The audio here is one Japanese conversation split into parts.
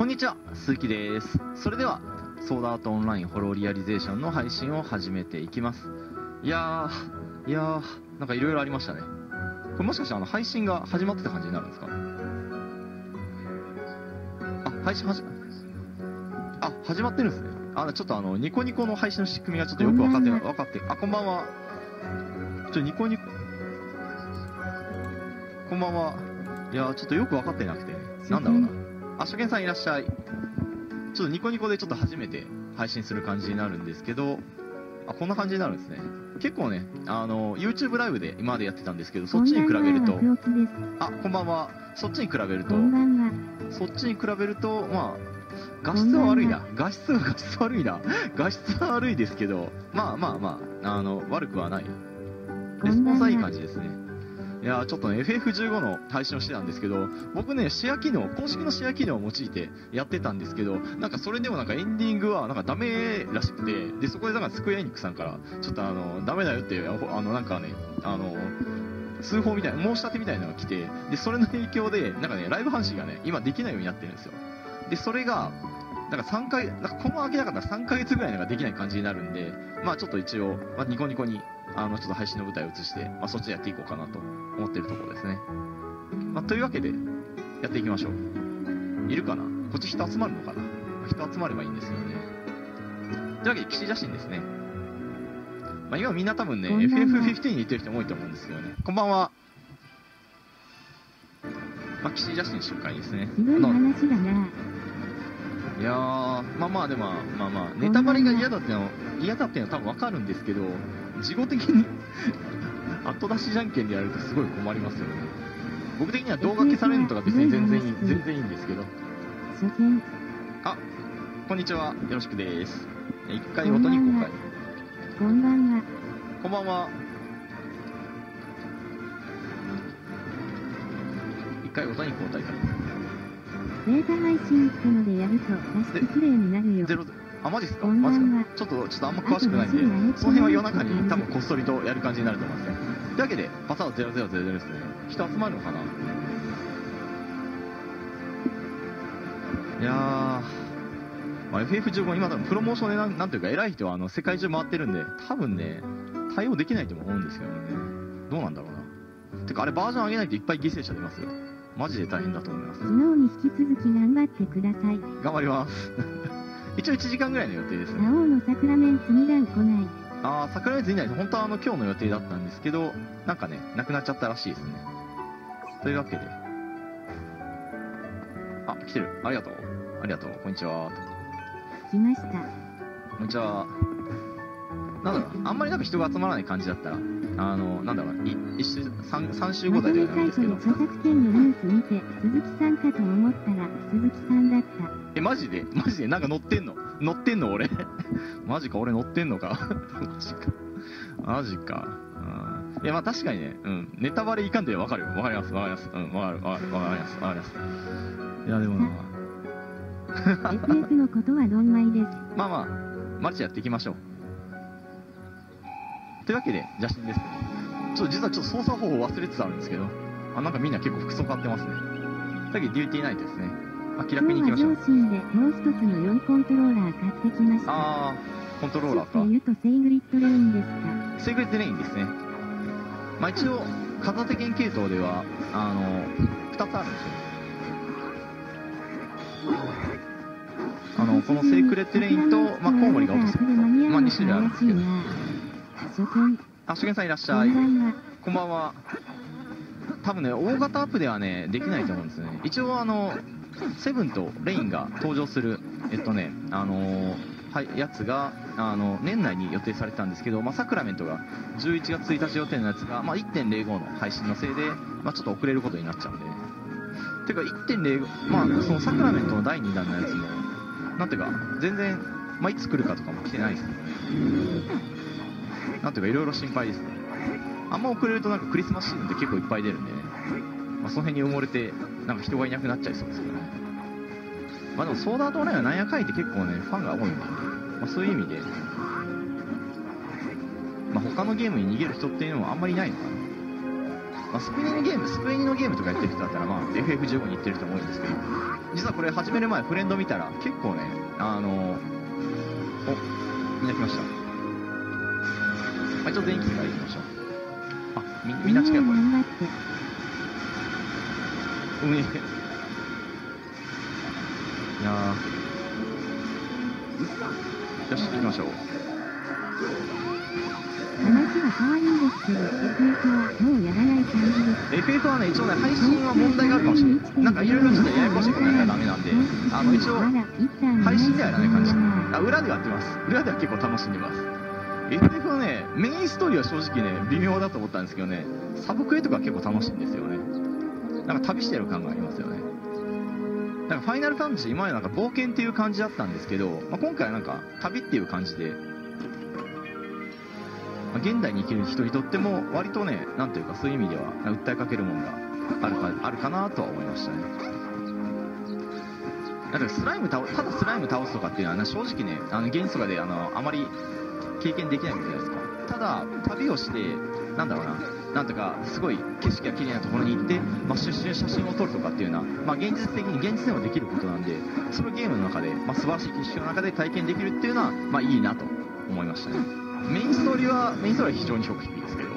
こんにちは、鈴木です。それではソードアート・オンライン-ホロウ・リアリゼーションの配信を始めていきます。いやーなんかいろいろありましたね。これもしかして配信が始まってた感じになるんですか？あ、配信始まってるんですね。ちょっとニコニコの配信の仕組みがちょっとよく分かってない。あ、こんばんは。こんばんは。いやー、ちょっとよく分かってなくて、なんだろうな。あ、初見さんいらっしゃい。ちょっとニコニコでちょっと初めて配信する感じになるんですけど、あ、こんな感じになるんですね。結構ね、YouTube ライブで今までやってたんですけど、そっちに比べると、あ、こんばんは。そっちに比べると、まあ、画質は悪いな。画質は悪いですけど、まあ、悪くはない。レスポンスはいい感じですね。いやー、ちょっとね、FF15 の配信をしてたんですけど、僕ね、シェア機能、公式のシェア機能を用いてやってたんですけど、なんかそれでもなんかエンディングはなんかダメらしくて、で、そこでなんかスクエアエニックさんから、ちょっとダメだよっていう、なんかね、通報みたいな、申し立てみたいなのが来て、で、それの影響で、なんかね、ライブ配信がね、今できないようになってるんですよ。で、それが、なんかこの明らかな3ヶ月ぐらいなんかできない感じになるんで、まあちょっと一応、まあ、ニコニコに、ちょっと配信の舞台を移して、まあそっちでやっていこうかなと思ってるところですね。まあというわけで、やっていきましょう。いるかな？こっち人集まるのかな？人集まればいいんですよね。というわけで、騎士写真ですね。まあ今みんな多分ね、FF15 にいてる人も多いと思うんですけどね。こんばんは。まあ騎士写真紹介ですね。ひどい話だね。いやー、まあネタバレが嫌だっていうのは多分わかるんですけど、事後的に後出しじゃんけんでやるとすごい困りますよね。僕的には動画消されるのとか別に全然いいんですけど。あ、こんにちは、よろしくです。1回ごとに公開。こんばんは。こんばんは。1回ごとに交代からデータ配信したのでやると確か綺麗になるよ。あ、マジですか？マジですか？ちょっとあんま詳しくないんで、その辺は夜中に多分こっそりとやる感じになると思いますね。というわけで、パサード0000ですね。人集まるのかな？いやー、まあ、FF15 今多分プロモーションでなんていうか偉い人は世界中回ってるんで、多分ね、対応できないと思うんですけどね。どうなんだろうな。てかあれバージョン上げないといっぱい犠牲者出ますよ。マジで大変だと思います。昨日に引き続き頑張ってください。頑張ります。一応1時間ぐらいの予定ですね。ラオウの桜メンツ2弾来ない。ああ、桜メンツ2弾です。本当は今日の予定だったんですけど、なんかね、なくなっちゃったらしいですね。というわけで。あ、来てる。ありがとう。ありがとう。こんにちは。来ました。こんにちは。なんだろう、あんまりなんか人が集まらない感じだったら。なんだろう、3週後だけじゃないんですけど、著作権のニュース見て鈴木さんかと思ったら鈴木さんだった。え、マジでなんか乗ってんの俺マジか、俺乗ってんのかマジか。いや、まあ確かにね、うん、ネタバレいかんで分かるよ。分かります。うん、分かります。いや、でもなFF のことはどんまいです。まあマルチやっていきましょう。というわけで、写真ですね。実は操作方法忘れつつあるんですけど、あ、なんかみんな結構服装買ってますね。だけど、デューティーナイトですね。あ、気楽に行きましょう。今日は上心でもう一つの良いコントローラー買ってきました。あー、コントローラーか。言うとセイグリッドレインですか。セイグリッドレインですね。まあ一応、片手剣系統では、2つあるんですよ。このセイグリッドレインと、まあ、コウモリが落とす。まあ2種類あるんですけど。あ、初見さんいらっしゃい。こんばんは。多分ね、大型アップではね、できないと思うんですね。一応セブンとレインが登場する、やつが、年内に予定されてたんですけど、まあ、サクラメントが11月1日予定のやつが、まあ、1.05 の配信のせいで、まあ、ちょっと遅れることになっちゃうんで。てか、1.05、まあ、そのサクラメントの第2弾のやつも、なんていうか、全然、まあ、いつ来るかとかも来てないですね。なんていうかいろいろ心配ですね。あんま遅れるとなんかクリスマスシーズンって結構いっぱい出るんで、ね、まあ、その辺に埋もれてなんか人がいなくなっちゃいそうですけどね。まあでもソードアートオンラインはなんやかんやって結構ねファンが多いんで、まあ、そういう意味で、まあ、他のゲームに逃げる人っていうのはあんまりいないのかな。まあ、スクエニのゲームとかやってる人だったら、まあ、FF15 に行ってる人も多いんですけど、実はこれ始める前フレンド見たら結構ね、みんな来ました。一応電気から行きましょう。あ、みんな来たよ、これ。運営。いやー。よし、行きましょう。話は変わるんですけど、FF はもうやらない感じです。FF はね、一応ね、配信は問題があるかもしれない。なんかいろいろちょっとややこしくなったらダメなんで、一応、配信ではやらない感じ。あ、裏ではやってます。裏では結構楽しんでます。FF はね、メインストーリーは正直ね、微妙だと思ったんですけどね、サブクエとか結構楽しいんですよね。なんか旅してる感がありますよね。なんかファイナルファンタジー、今までなんか冒険っていう感じだったんですけど、まあ、今回はなんか旅っていう感じで、まあ、現代に生きる人にとっても割とね、なんというかそういう意味では訴えかけるものがあるかなとは思いましたね。なんかただスライム倒すとかっていうのは、正直ね、ゲームとかであまり経験できないじゃないですか。ただ旅をして、なんだろうな、なんとかすごい景色が綺麗なところに行って、まあ、写真を撮るとかっていうような、まあ、現実でもできることなんで、そのゲームの中で、まあ、素晴らしい景色の中で体験できるっていうのは、まあ、いいなと思いましたね。メインストーリーは非常に評価低いですけど、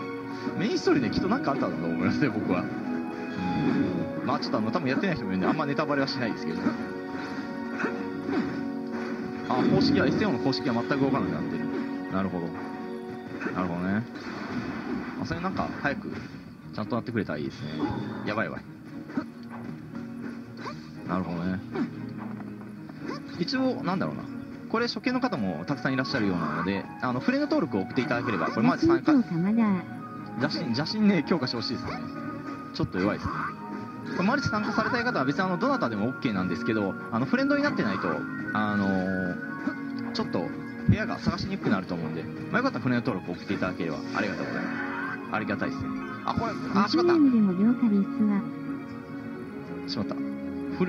メインストーリーね、きっと何かあったんだと思いますね、僕は。まあちょっと多分やってない人もいるんで、あんまネタバレはしないですけど、あ、公式は SAO の公式は全く動かなくなってる。なるほどね。あ、それなんか早くちゃんとなってくれたらいいですね。やばい。なるほどね。一応なんだろうな、これ初見の方もたくさんいらっしゃるようなので、フレンド登録を送っていただければ、これまず参加。邪神ね、強化してほしいですね。ちょっと弱いですね。これマルチ参加されたい方は別にどなたでも OK なんですけど、フレンドになってないとちょっと部屋が探しにくくなると思うんで、まあ、よかったらフレンド登録送っていただければありがとうございます。ありがたいですね。あ、これ、あ、しまった。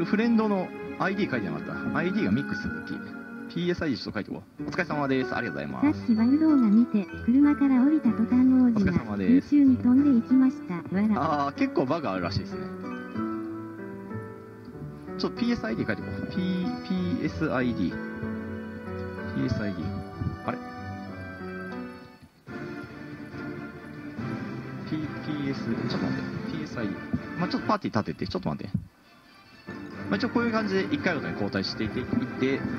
フレンドの ID 書いてなかった。 ID がミックスの時 PSID ちょっと書いておこう。お疲れ様です。ありがとうございます。さっきバル動画見て車から降りた途端の王子が宇宙に飛んでいきました。ああ、結構バグあるらしいですね。ちょっと PSID 書いておこう。 PSID。 あれ ?PS、 ちょっと待って。PSID。まあ、ちょっとパーティー立てて、ちょっと待って。まあ、一応こういう感じで1回ごとに交代していって、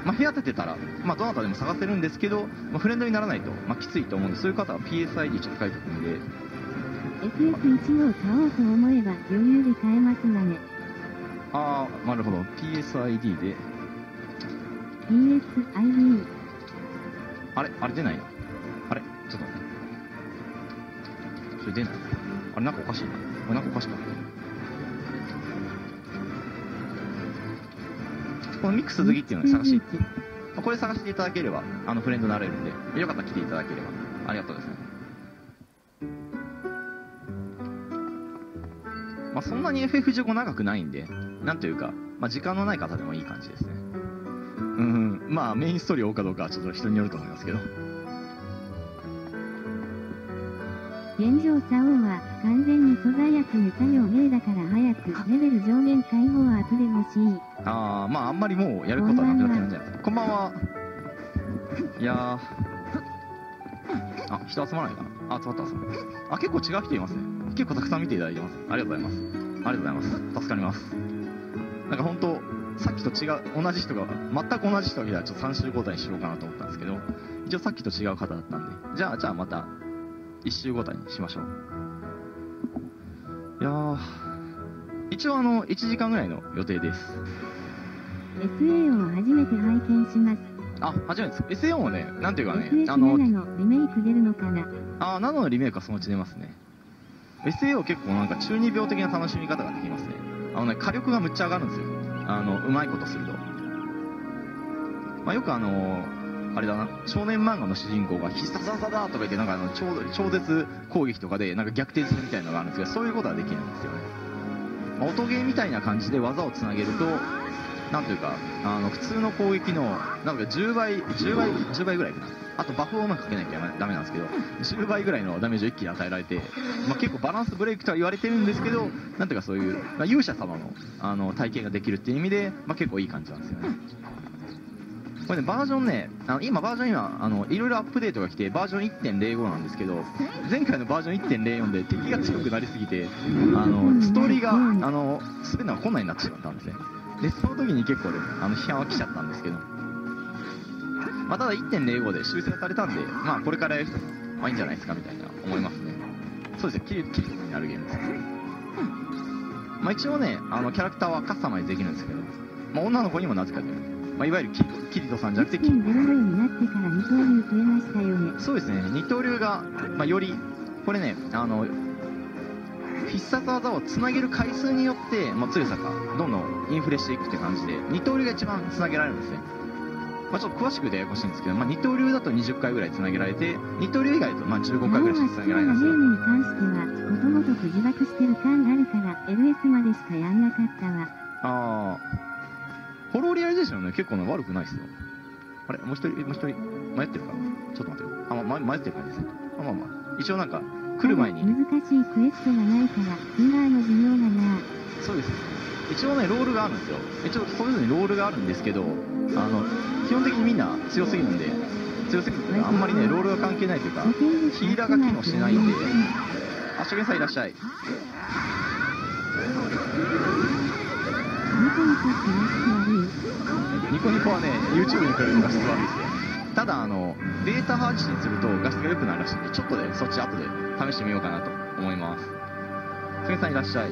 まあ、部屋立てたら、まあ、どなたでも探せるんですけど、まあ、フレンドにならないと、まあ、きついと思うんで、そういう方は PSID ちょっと書いておくんで。FF15 を買おうと思えば余裕で買えますがね。ああ、なるほど。PSID で。PSID。あれ出ないの？あれちょっと待って。それ出ない？あれなんかおかしいな。あれなんかおかしかった。このミックス好きっていうのを探して、これ探していただければ、フレンドになれるんで、よかったら来ていただければ。ありがとうですね。まあそんなに FF15 長くないんで、なんというか、まあ時間のない方でもいい感じですね。まあメインストーリーを追うかどうかはちょっと人によると思いますけど、現状サオは完全に素材悪無作業名だから早くレベル上限解放は後で欲しい。ああ、まああんまりもうやることはなくなってるんじゃないですか。こんばんは。いやー、あ、人集まらないかな。あ、集まった。あ、結構違う人いますね。結構たくさん見ていただいてます。ありがとうございます。ありがとうございます。助かります。なんか本当さっきと違う、同じ人が、全く同じ人が、ちょっと3週交代にしようかなと思ったんですけど、一応さっきと違う方だったんで、じゃあまた、1週交代にしましょう。いやー、一応1時間ぐらいの予定です。SAO を初めて拝見します。あ、初めてです。SAO をね、なんていうかね、7のリメイク出るのかな。あ、7のリメイクはそのうち出ますね。SAO 結構なんか中二病的な楽しみ方ができますね。ね、火力がむっちゃ上がるんですよ。うまいことすると。まあ、よくあれだな、少年漫画の主人公が必殺技だとか言って、なんか超絶攻撃とかでなんか逆転するみたいなのがあるんですけど、そういうことはできないんですよね。まあ、音ゲーみたいな感じで技をつなげると、なんていうか、普通の攻撃のなんか10倍ぐらいかな。あとバフをうまくかけなきゃダメなんですけど、10倍ぐらいのダメージを一気に与えられて、まあ、結構バランスブレイクとは言われてるんですけど、なんていうかそういう、まあ、勇者様の、体験ができるっていう意味で、まあ、結構いい感じなんですよね。これね、バージョンね、今バージョンいろいろアップデートが来てバージョン 1.05 なんですけど、前回のバージョン 1.04 で敵が強くなりすぎて、ストーリーが全てのが困難になってしまったんですね。でその時に結構ね、批判は来ちゃったんですけど、まあ、ただ 1.05 で修正されたんで、まあ、これからやる人はいいんじゃないですかみたいな思いますね。そうですね、キリになるゲームです、まあ、一応ね、キャラクターはカスタマイズできるんですけど、まあ、女の子にもなぜかというと、まあ、いわゆるキリトさんじゃなくてキリトさん。そうですね、二刀流が、まあ、よりこれね、必殺技をつなげる回数によって、まあ、強さがどんどんインフレしていくって感じで、二刀流が一番つなげられるんですね。まあ、ちょっと詳しくでややこしいんですけど、まあ、二刀流だと20回ぐらいつなげられて、二刀流以外だとまあ15回ぐらいしかつなげられないんですよ。に関してはもともとくじばくしてる感あるから LS までしかやんなかったわ。ああ、ホロウ・リアリゼーションね、結構ね悪くないですよ。あれ、もう一人迷ってるか、ちょっと待ってよ。あ、迷ってる感じですね。あ、まあまあ一応なんか来る前に難しいクエストがないからミラーの授業がない。そうです、一応ねロールがあるんですよ。一応それぞれにロールがあるんですけど、基本的にみんな強すぎるんで、あんまりねロールが関係ないというか、ヒーラーが機能しないんで。あ、初見さんいらっしゃい。ニコニコはね YouTube に比べると画質悪いですね。ただデータ配信すると画質が良くなるらしいんで、ちょっとねそっち後で試してみようかなと思います。すみさんいらっしゃい。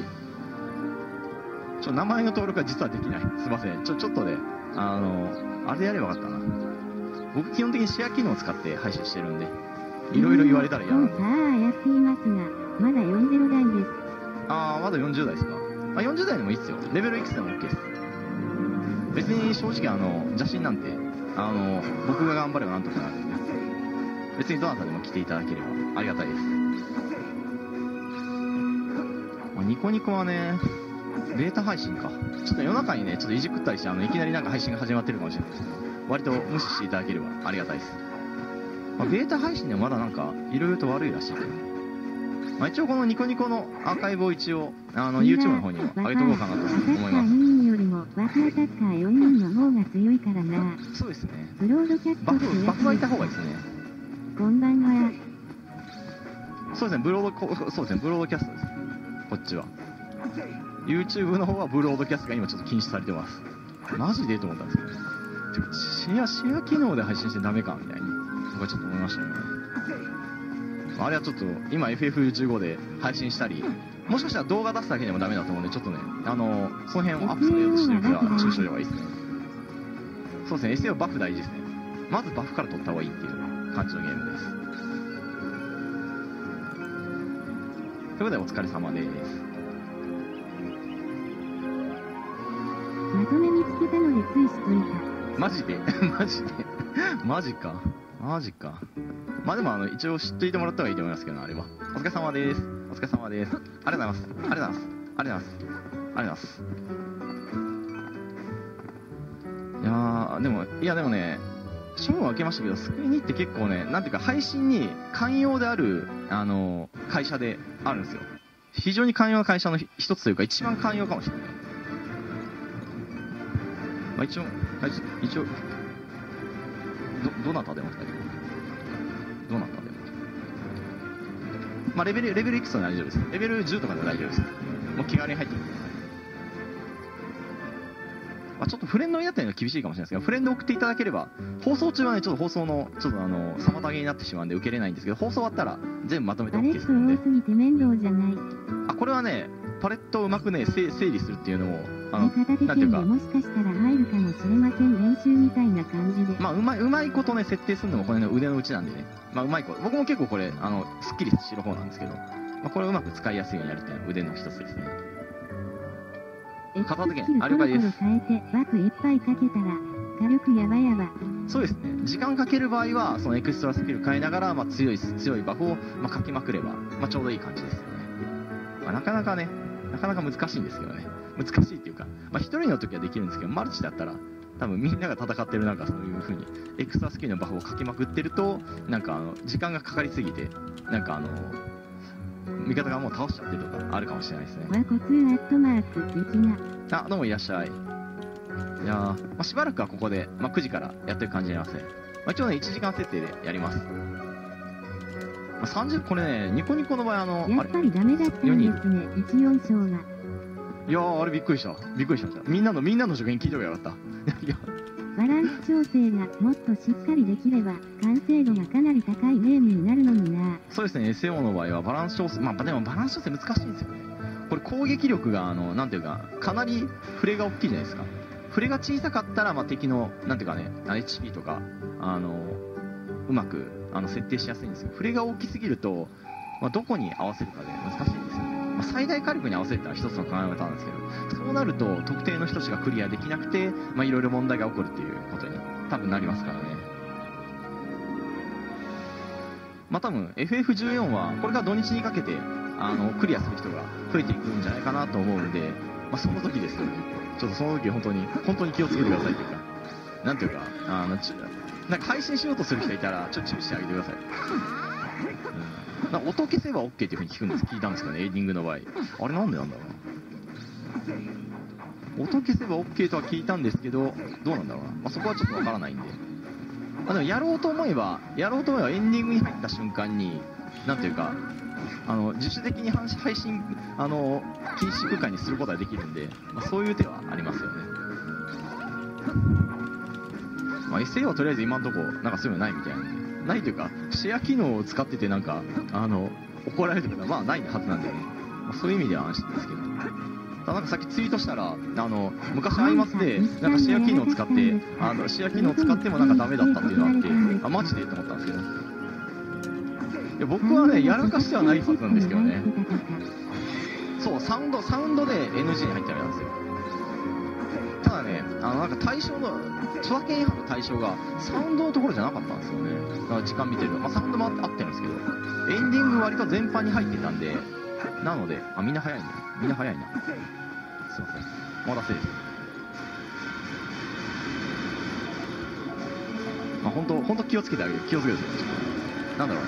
名前の登録は実はできない、すいません。ちょっとねあれやればよかったな。僕基本的にシェア機能を使って配信してるんで、いろいろ言われたら嫌なんで。やっていますがまだ40代です。ああ、まだ40代ですか。まあ、40代でもいいですよ。レベルいくつでも OK です。別に正直邪神なんて僕が頑張ればなんとかなるんで、別にどなたでも来ていただければありがたいです。まあ、ニコニコはねデータ配信か、ちょっと夜中にねちょっといじくったりして、いきなりなんか配信が始まってるかもしれないです。割と無視していただければありがたいです。まあ、データ配信でもまだなんかいろいろと悪いらしいけど、まあ、一応このニコニコのアーカイブを一応YouTube の方にも上げとこうかなと思います。そうですね、バフはいた方がいいですね。こんばんは。そうですね、ブロードキャストです。こっちは YouTube の方はブロードキャストが今ちょっと禁止されてます。マジでと思ったんですけど、シェア機能で配信してダメかみたいに僕はちょっと思いましたよね。あれはちょっと今 FF15 で配信したり、もしかしたら動画出すだけでもダメだと思うんで、ちょっとねその辺をアップされようとしてる時は注意しておけばいいですね。そうですね、 SAO バフ大事ですね。まずバフから取った方がいいっていう感じのゲームです。ということでお疲れ様です。まとめ見つけたのでついしといた。マジでマジかまあでも一応知っていてもらった方がいいと思いますけど、あれはお疲れ様です。ありがとうございます。いやー、でもね、ショーを開けましたけど、スクイニって結構ね、なんていうか配信に寛容である会社であるんですよ。非常に寛容な会社の一つというか、一番寛容かもしれない。まあ一応どなたでもまあレベルいくつでも大丈夫です。レベル10とかでも大丈夫です。もう気軽に入ってみてください。まあ、ちょっとフレンドになったのが厳しいかもしれないですけど、フレンド送っていただければ、放送中はねちょっと放送のちょっと妨げになってしまうんで受けれないんですけど、放送終わったら全部まとめて OK ですので。あ、これはねパレットをうまくね整理するっていうのもなんていうか、もしかしたら入るかもしれません練習みたいな感じで、まあうまいことね設定するのもこれの腕のうちなんでね、まあうまいこと、僕も結構これすっきりしてる方なんですけど、まあ、これをうまく使いやすいようにやるっていうのは腕の一つですね。片付けあればいいです。そうですね、時間かける場合はそのエクストラスキル変えながら、まあ、強いバフを、まあ、かけまくれば、まあ、ちょうどいい感じですよね。まあ、なかなかねなかなか難しいんですけどね。難しいっていうか、まあ、1人の時はできるんですけど、マルチだったら多分みんなが戦ってる中、そういう風にエクストラスキルのバフをかけまくってると、なんか時間がかかりすぎて、なんか味方がもう倒しちゃってるとかあるかもしれないですね。わ、コツーアットマーク的な。あ、どうもいらっしゃい。いや、まあ、しばらくはここで、まあ、9時からやってる感じになりますね。まあ、一応ね、1時間設定でやります。まあ、30、これね、ニコニコの場合、やっぱりダメだったんですね、14章が。いやー、あれびっくりした。びっくりしました。みんなの助言聞いておけばよかった。いや。バランス調整がもっとしっかりできれば、完成度がかなり高いゲームになるのにな。そうですね、SAO の場合はバランス調整、まあでもバランス調整難しいんですよね。これ攻撃力が、なんていうか、かなりフレが大きいじゃないですか。フレが小さかったら、まあ敵の、なんていうかね、HP とか、うまく設定しやすいんですよ。フレが大きすぎると、まあ、どこに合わせるかで難しいんですよね。最大火力に合わせたら一つの考え方なんですけど、そうなると特定の人しかクリアできなくて、まあ、いろいろ問題が起こるっていうことに多分なりますからね。まあ多分 FF14 はこれから土日にかけてクリアする人が増えていくんじゃないかなと思うので、まあ、その時ですよね。ちょっとその時本当に気をつけてくださいというか、なんていうか、なんか配信しようとする人いたらちょっと注意してあげてください。音消せば OK っていうふうに聞いたんですけどね、エイディングの場合。あれなんでなんだろうな。音消せば OK とは聞いたんですけど、どうなんだろうな。まあ、そこはちょっとわからないんで。まあ、でもやろうと思えばエンディングに入った瞬間に、なんていうか、自主的に配信、禁止空間にすることができるんで、まあ、そういう手はありますよね。まあ、SA はとりあえず今んとこ、なんかそういうのないみたいなんで。ないというか、シェア機能を使っててなんか怒られるとかまあないはずなんでね、まあ、そういう意味では安心ですけど、ただなんかさっきツイートしたら昔アイマスでなんかシェア機能を使ってもなんかダメだったっていうのがあって、あ、マジでと思ったんですけど、いや僕はねやらかしてはないはずなんですけどね。そう、サウンドで NG に入ってあれなんですよ。ただね、なんか対象の著作権違反の対象がサウンドのところじゃなかったんですよね。だから時間見てると、まあ、サウンドも合ってるんですけど、エンディング割と全般に入ってたんで、なので、あ、みんな早いね。みんな早いな。すいません。お待たせです。まあ、本当気をつけてあげる。気をつけてください。なんだろう。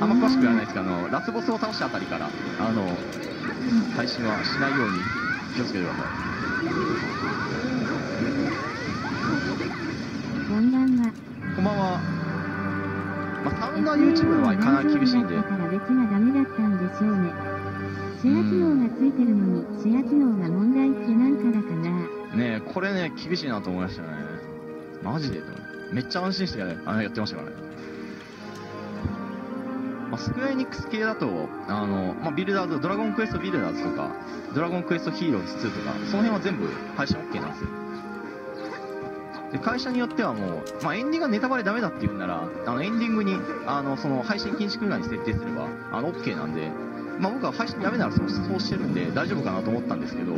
あんま詳しくやらないですけど、ラスボスを倒したあたりから、配信はしないように気をつけてください。こんばんは。まあ、サウンドは YouTube の場合かなり厳しいんで。シェア機能がついてるのに、シェア機能が問題ってなんかだかな。ねえ、これね、厳しいなと思いましたね。マジでと。めっちゃ安心してやってましたからね。まあ、スクエアエニックス系だと、まあ、ビルダーズ、ドラゴンクエストビルダーズとか、ドラゴンクエストヒーローズ2とか、その辺は全部配信 OK なんですよ。で会社によってはもう、まあ、エンディングがネタバレダメだっていうんならエンディングにその配信禁止空間に設定すればOK なんで、まあ、僕は配信ダメならそうしてるんで大丈夫かなと思ったんですけど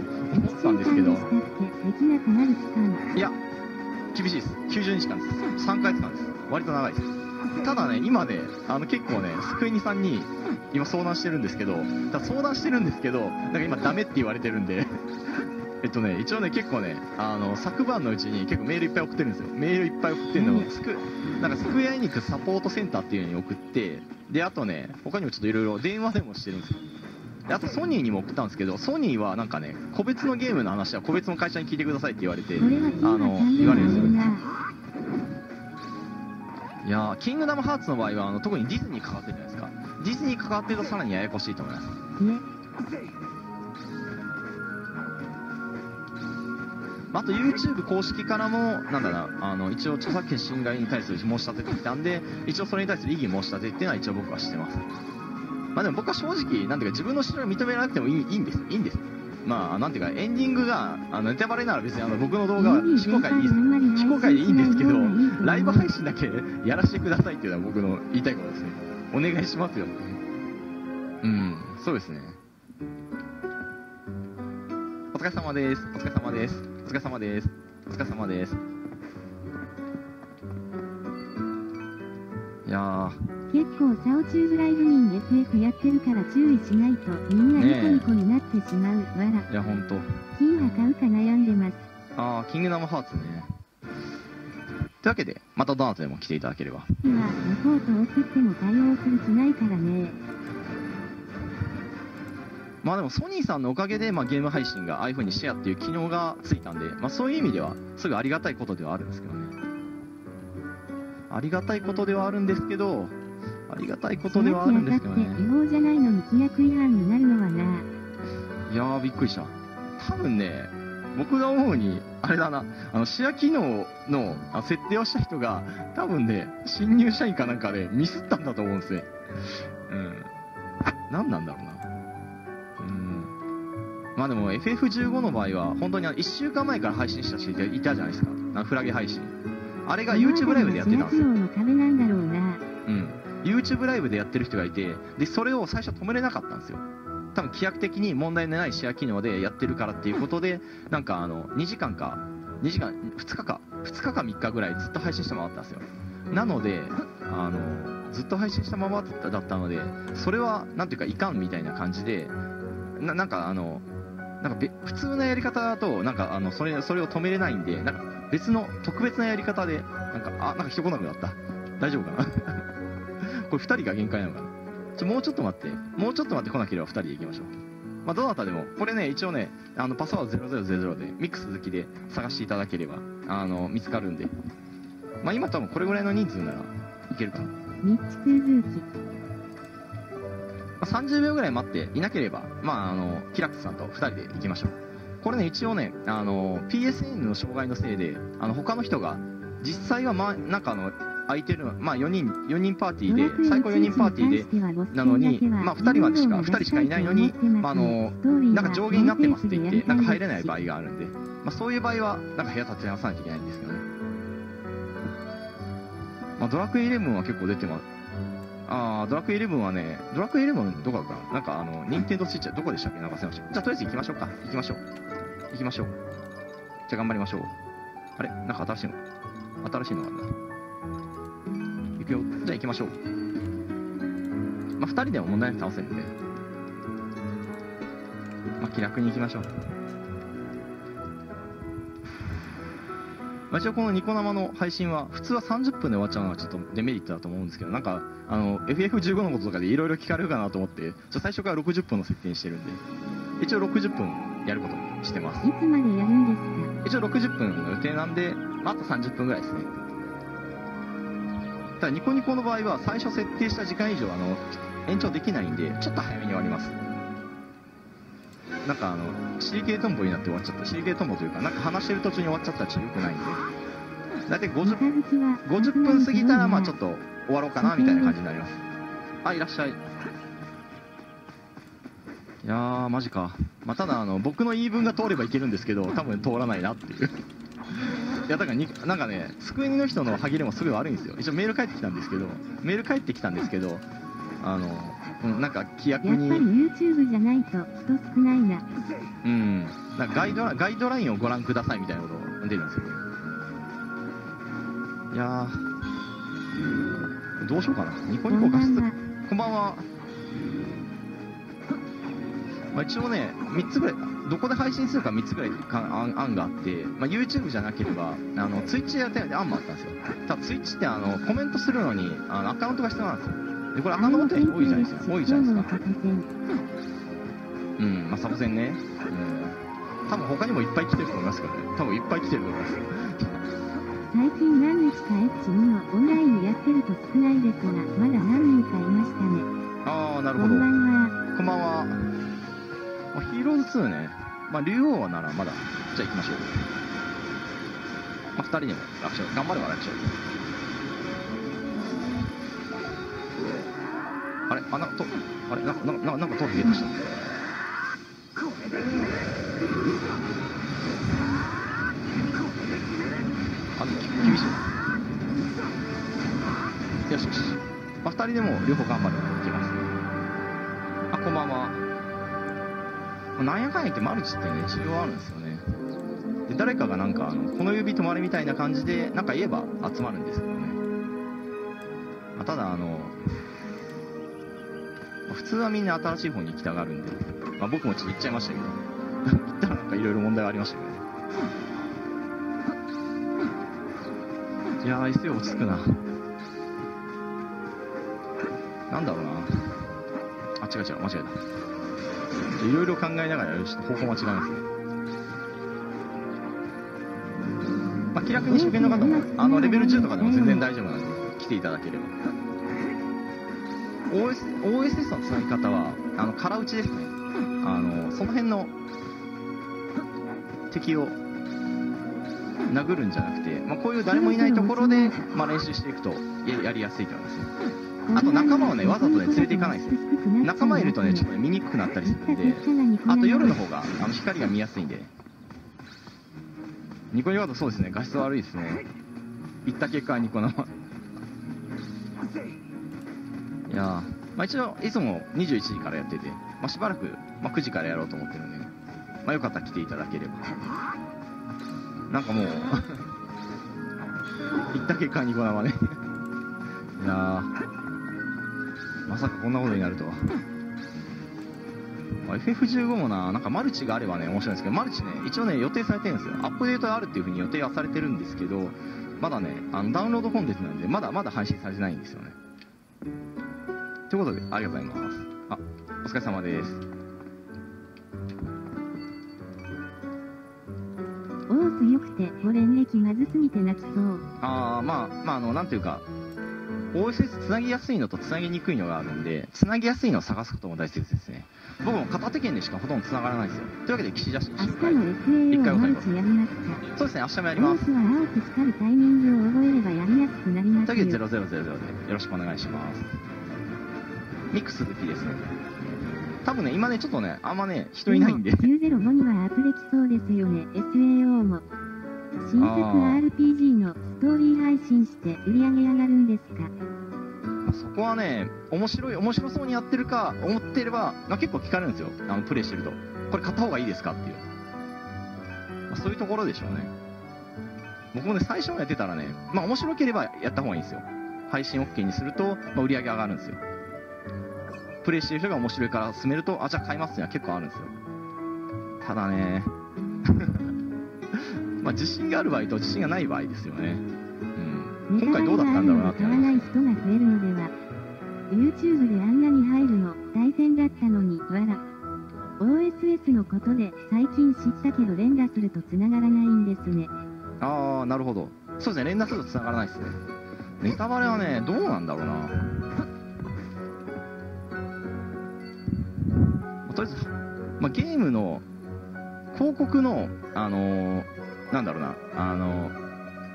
いや厳しいです。90日間です。3ヶ月間です。割と長いです。ただね、今ね結構ねスクエニさんに今相談してるんですけどなんか今ダメって言われてるんで一応ね、結構ね、昨晩のうちに結構メールいっぱい送ってるんですよ。メールいっぱい送ってるのを、なんかスクエアエニックスサポートセンターっていうのに送って、で、あとね、他にもちょっといろいろ電話でもしてるんですよ。で、あとソニーにも送ったんですけど、ソニーはなんかね、個別のゲームの話は個別の会社に聞いてくださいって言われて、言われるんですよね。いやー、キングダムハーツの場合は、特にディズニー関わってるじゃないですか。ディズニー関わってるとさらにややこしいと思います。あと YouTube 公式からもなんだな一応著作権侵害に対する申し立ててきたんで、一応それに対する異議申し立てっていうのは一応僕はしてます。まあでも僕は正直なんていうか自分の主張を認めなくてもいいんです。まあなんていうかエンディングがネタバレなら別に僕の動画は非公開でいいです。非公開でいいんですけどライブ配信だけやらせてくださいっていうのは僕の言いたいことですね。お願いしますよ。うん、そうですね。お疲れ様です。お疲れ様です。お疲れ様です。お疲れ様です。いやー、結構サオチューブライブ民 FF やってるから注意しないとみんなニコニコになってしまうわら。いやほんと金は買うか悩んでます。ああキングダムハーツね。というわけでまたどなたでも来ていただければ。今レポート送っても対応するしないからね。まあでもソニーさんのおかげで、まあ、ゲーム配信がああいう風にシェアっていう機能がついたんで、まあ、そういう意味ではすごいありがたいことではあるんですけどね。ありがたいことではあるんですけど、ありがたいことではあるんですけどね。違法じゃないのに規約違反になるのはな。いやーびっくりした。多分ね、僕が思うにあれだな、シェア機能の設定をした人が多分ね、新入社員かなんかでミスったんだと思うんですね。うん。何なんだろうな。まあでも FF15 の場合は本当に1週間前から配信した人いたじゃないですか。フラゲ配信。あれが YouTube ライブでやってたんですよ。うん。YouTube ライブでやってる人がいて、で、それを最初止めれなかったんですよ。多分規約的に問題のないシェア機能でやってるからっていうことで、なんか2日か3日ぐらいずっと配信したままだったんですよ。なので、ずっと配信したままだったので、それはなんていうかいかんみたいな感じで、なんか普通のやり方だと、なんかそれを止めれないんで、なんか別の特別なやり方で、なんか人来なくなった。大丈夫かなこれ2人が限界なのかな。もうちょっと待って来なければ2人で行きましょう。まあ、どなたでも、これね、一応ね、パスワード0000で、ミックス好きで探していただければ、見つかるんで。まあ、今多分これぐらいの人数ならいけるかな。ミックス好き。30秒ぐらい待っていなければ、まあ、キラクスさんと2人で行きましょう。これね、一応ね、PSN の障害のせいで、他の人が、実際は、まあ、なんか空いてるの、まあ、4人パーティーで、最高4人パーティーで、なのに、まあ、2人しかいないのに、まあ、なんか上限になってますって言って、なんか入れない場合があるんで、まあ、そういう場合は、なんか部屋立て直さないといけないんですけどね。まあ、ドラクエ11は結構出てます。ああ、ドラクエ11はね、ドラクエ11どこだかな、なんか任天堂スイッチはどこでしたっけ、なんか忘れました。じゃあとりあえず行きましょうか。行きましょう。じゃあ頑張りましょう。あれなんか新しいのがあるな。行くよ。じゃあ行きましょう。まあ、2人でも問題なく倒せるんで。まあ、気楽に行きましょう。一応このニコ生の配信は普通は30分で終わっちゃうのはちょっとデメリットだと思うんですけど、なんかFF15 のこととかでいろいろ聞かれるかなと思って、最初から60分の設定にしてるんで、一応60分やることにしてます。いつまでやるんですか。一応60分の予定なんで、あと30分ぐらいですね。ただニコニコの場合は最初設定した時間以上延長できないんで、ちょっと早めに終わります。なんかシリケイトンボになって終わっちゃった。シリケイトンボというか、なんか話してる途中に終わっちゃったらちょっとよくないんで、大体50分過ぎたら、まあちょっと終わろうかなみたいな感じになります。あ、いらっしゃい。いやー、マジか。まあ、ただ僕の言い分が通ればいけるんですけど、多分通らないなっていう。いや、だからなんかね、机の人の歯切れもすごい悪いんですよ。一応メール返ってきたんですけど、なんか規約にやっぱり YouTube じゃないと人少ないな。うん。なんかガイドラインをご覧くださいみたいなこと出るんですよね。いやー、どうしようかな。ニコニコ画質。こんばんは。まあ、一応ね、3つぐらい、どこで配信するか3つぐらい案があって、まあ、YouTube じゃなければ、Twitch でやったように案もあったんですよ。ただ Twitch ってコメントするのにアカウントが必要なんですよ。でこれアカウント多いじゃないですか。うん、まあ、サボテンね。多分他にもいっぱい来てると思いますからね。最近何日か H2 のオンラインやってると少ないですが、まだ何人かいましたね。ああ、なるほど。こんばんは。まあ、ヒーローズ2ね。まあ、竜王はならまだ。じゃあ行きましょう。まあ、2人にも楽勝。頑張れば楽勝。あれあ、なんかと、あれなんかトークゲームした。あ、厳しい。よしよし。まあ、2人でも両方頑張るのでいきます。あ、こんばんは。なんやかんやってマルチってね、治療あるんですよね。で、誰かがなんかこの指止まれみたいな感じで、なんか言えば集まるんですけどね。まあ、ただ普通はみんな新しい方に行きたがるんで、まあ、僕もちょっと行っちゃいましたけど行ったらなんかいろいろ問題がありましたけどね。いやー、一斉落ち着くな。なんだろうなあ、違う違う、間違えた。いろいろ考えながらちょっと方向間違いますね。まあ、気楽に初見の方もレベル10とかでも全然大丈夫なんで来ていただければ。 OSS の使い方は空打ちですね。その辺の敵を殴るんじゃなくて、まあ、こういう誰もいないところで、まあ、練習していくとやりやすいからですね。あと仲間をね、わざとね連れていかないですね。仲間いるとねちょっとね見にくくなったりするんで、あと夜の方が光が見やすいんで。ニコニコだとそうですね、画質悪いですね。行った結果ニコ生。いやー、まあ、一応いつも21時からやってて、まあ、しばらく、まあ、9時からやろうと思ってるんで、ね、まあ、よかったら来ていただければ。なんかもう行った結果ニコ生ねいやー、まさかこんなことになるとは。FF15 もな、なんかマルチがあればね面白いんですけど、マルチね一応ね予定されてるんですよ。アップデートがあるっていうふうに予定はされてるんですけど、まだねダウンロードコンテンツなんでまだまだ配信されてないんですよね。ということで、ありがとうございます。あ、お疲れ様です。強くてもう連絡まずすぎて泣きそう。ああ、まあまあなんていうか OSS つなぎやすいのとつなぎにくいのがあるんで、つなぎやすいのを探すことも大切ですね。僕も片手剣でしかほとんどつながらないですよ。というわけで岸田氏一回分かります。そうですね、明日もやります。というわけで0000でよろしくお願いします。ミックス好きですね。多分ね、今ね、ちょっとね、あんまね、人いないんで。905にはアップできそうですよね、SAO も。新作 RPG のストーリー配信して売り上げ上がるんですか。まあ、そこはね、面白そうにやってるか、思ってれば、まあ、結構聞かれるんですよ、プレイしてると。これ買った方がいいですかっていう。まあ、そういうところでしょうね。僕もね、最初やってたらね、まあ面白ければやった方がいいんですよ。配信 OK にすると、まあ、売り上げ上がるんですよ。プレイしてる人が面白いから進めると、あ、じゃあ買いますっていうのは結構あるんですよ。ただねまあ自信がある場合と自信がない場合ですよね、うん、今回どうだったんだろうなって思います。 YouTube であんなに入るの大変だったのに、わら OSS のことで最近知ったけど連打すると繋がらないんですね。ああ、なるほど。そうですね、連打すると繋がらないですね。ネタバレはねどうなんだろうな。とりあえず、まあ、ゲームの広告の、なんだろうな、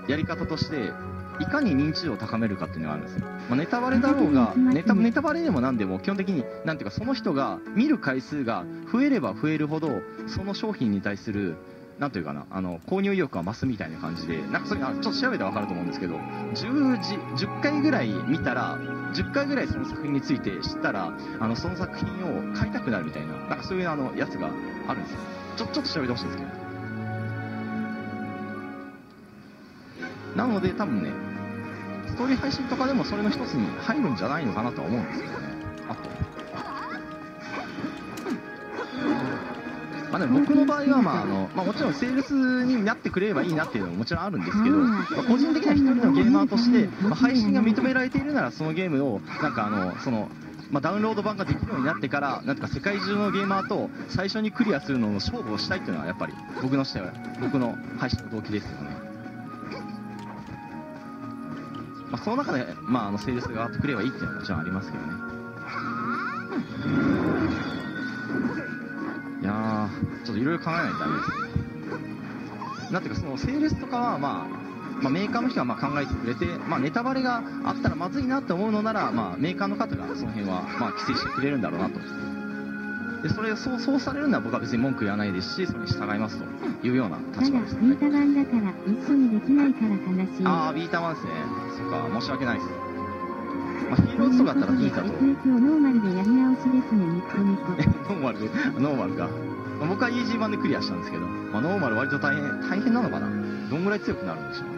やり方としていかに認知度を高めるかっていうのがあるんですよ。まあ、ネタバレだろうがネタバレでも何でも基本的になんていうか、その人が見る回数が増えれば増えるほどその商品に対するなんていうかな、購入意欲が増すみたいな感じで、なんかそういうのちょっと調べたら分かると思うんですけど、10回ぐらい見たら10回ぐらいその作品について知ったらその作品を買いたくなるみたいな、なんかそういうやつがあるんですよ。ちょっと調べてほしいんですけど、なので多分ねストーリー配信とかでもそれの一つに入るんじゃないのかなとは思うんですけどね。あとまあでも僕の場合はまあもちろんセールスになってくれればいいなっていうのももちろんあるんですけど、まあ、個人的な一人のゲーマーとして、まあ、配信が認められているならそのゲームをなんかまあ、ダウンロード版ができるようになってからなんか世界中のゲーマーと最初にクリアするのの勝負をしたいっていうのはやっぱり僕の配信の動機ですよね。まあ、その中で、まあ、セールスが上がってくればいいっていうのはもちろんありますけどね。いやー、ちょっといろいろ考えないとダメですね。なんていうか、そのセールスとかはまあメーカーの人はまあ考えてくれて、まあ、ネタバレがあったらまずいなと思うのなら、まあ、メーカーの方がその辺はまあ規制してくれるんだろうなと。でそれをそうされるのは僕は別に文句言わないですし、それに従いますというような立場ですね。ビータ版だから一緒にできないから悲しい。ああ、ビータ版ですね。そっか、申し訳ないです。まあ、ヒーローズとかだったらビータと。ノーマルでやり直しですね、ニコニコ。ノーマルか。僕はイージー版でクリアしたんですけど、まあ、ノーマル割と大変なのかな。どんぐらい強くなるんでしょうね。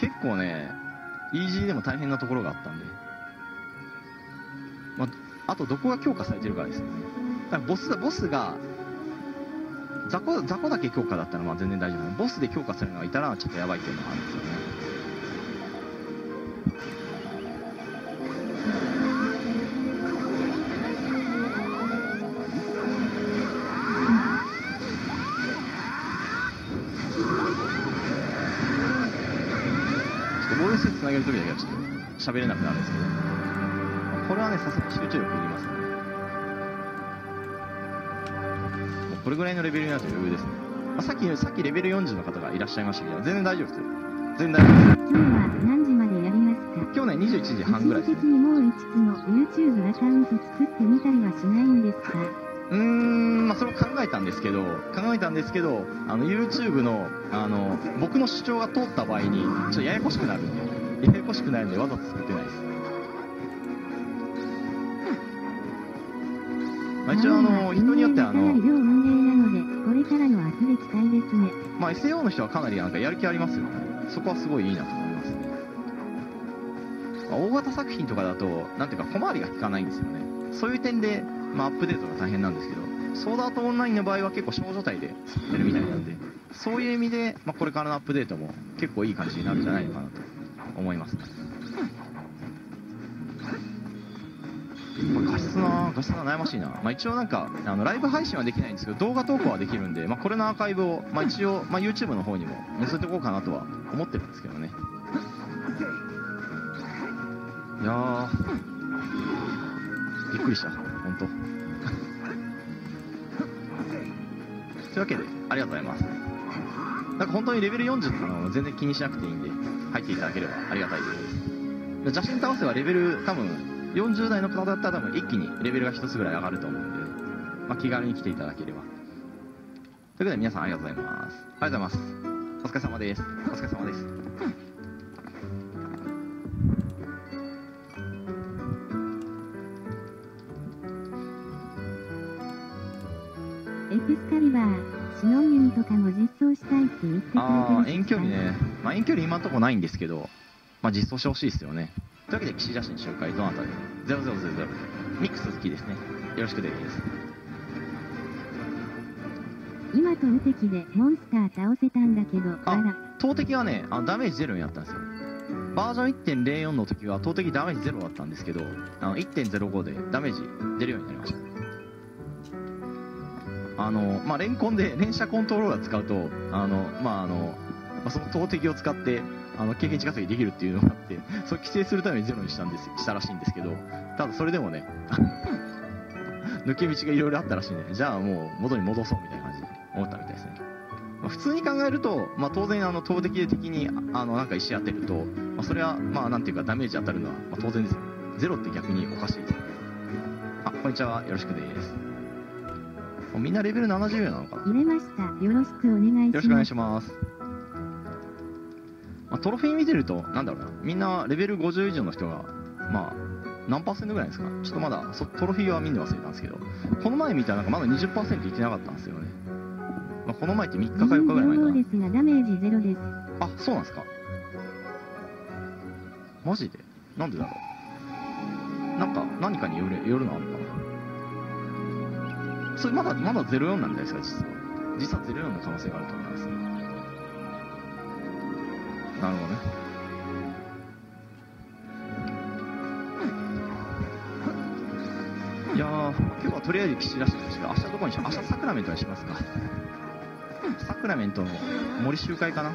結構ね、イージーでも大変なところがあったんで、まあ、あとどこが強化されてるかですよね。だからボスが雑魚だけ強化だったらまあ全然大丈夫なの。ボスで強化するのがいたらちょっとやばいっていうのがあるんですよね。投げる時だけはちょっと喋れなくなるんですけど、これはねさすがに集中力いりますね。もうこれぐらいのレベルになると余裕ですね。まあ、さっきレベル40の方がいらっしゃいましたけど、全然大丈夫ですよ。全然大丈夫です。今日は何時までやりますか？今日ね21時半ぐらいですね。一時的にもう5つの YouTube アカウント作ってみたりはしないんですか？まあそれを考えたんですけど、YouTube の僕の主張が通った場合にちょっとややこしくなるんでわざと作ってないです。まあ、一応人によってまあ SAO の人はかなりなんかやる気ありますよね。そこはすごいいいなと思いますね。まあ、大型作品とかだとなんていうか小回りが利かないんですよね。そういう点で、まあ、アップデートが大変なんですけど、ソードアートオンラインの場合は結構少女体で作ってるみたいなんで、そういう意味で、まあ、これからのアップデートも結構いい感じになるんじゃないのかなと思いますね。画質な悩ましいな。まあ、一応なんかライブ配信はできないんですけど、動画投稿はできるんで、まあ、これのアーカイブを、まあ、一応、まあ、YouTube の方にも載せておこうかなとは思ってるんですけどね。いやびっくりした本当。というわけでありがとうございます。なんか本当にレベル40ってのは全然気にしなくていいんで、入っていただければありがたいです。邪神倒せはレベル多分40代の方だったら多分一気にレベルが1つぐらい上がると思うんで、まあ、気軽に来ていただければということで、皆さんありがとうございます。ありがとうございます。お疲れ様です。お疲れ様です。エクスカリバーの弓とかも実装したいって言ってくれてる。ああ、遠距離ね。まあ、遠距離今のところないんですけど、まあ、実装してほしいですよね。というわけで、岸田氏の紹介どなたで0000ミックス好きですね。よろしくでいいです。今投擲でモンスター倒せたんだけど、投擲はねダメージゼロになったんですよ。バージョン 1.04 の時は投擲ダメージゼロだったんですけど、1.05 でダメージ出るようになりました。まあ、連射コントローラー使うと、その投擲を使って経験値稼ぎできるっていうのがあって、それ規制するためにゼロにしたらしいんですけど、ただそれでもね抜け道がいろいろあったらしいんで、じゃあもう元に戻そうみたいな感じで思ったみたいですね。まあ、普通に考えると、まあ、当然投擲で敵になんか石当てると、まあ、それはまあなんていうかダメージ当たるのはまあ当然ですよ。ゼロって逆におかしいですね。あ、こんにちは、よろしくです。みんなレベル70なのかな。入れました。よろしくお願いします。よろしくお願いします。まあ、トロフィー見てるとなんだろうな。みんなレベル50以上の人がまあ何%ぐらいですか。ちょっとまだトロフィーは見るの忘れたんですけど、この前見たらなんかまだ 20% いってなかったんですよね。まあ、この前って3日か4日ぐらい前かな。そうですがダメージゼロです。あ、そうなんですか。マジで？なんでだろう。なんか何かによるのあるのかな。それまだ04なんじゃないですか。実は04の可能性があると思います。なるほどね。いやー、今日はとりあえず岸らしいですが、明日どこにしますか？明日サクラメントにしますか。サクラメントの森集会かな。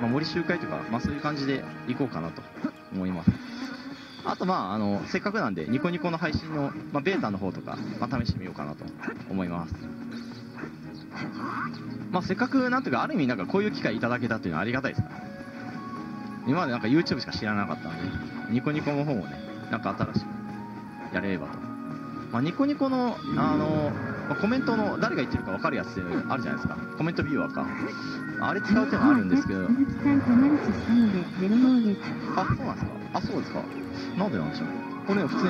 まあ、森集会というか、まあ、そういう感じで行こうかなと思います。あとまあせっかくなんでニコニコの配信の、まあ、ベータの方とか、まあ、試してみようかなと思います。まあ、せっかくなんていうかある意味なんかこういう機会いただけたっていうのはありがたいですから。今までなんか YouTube しか知らなかったんで、ニコニコの方もねなんか新しくやれればと。まあ、ニコニコのまあ、コメントの誰が言ってるか分かるやつってあるじゃないですか。コメントビューアーかあれ使う手もあるんですけど。あ、そうなんですか。あ、そうですか。なんでなんでしょうね。これね、普通に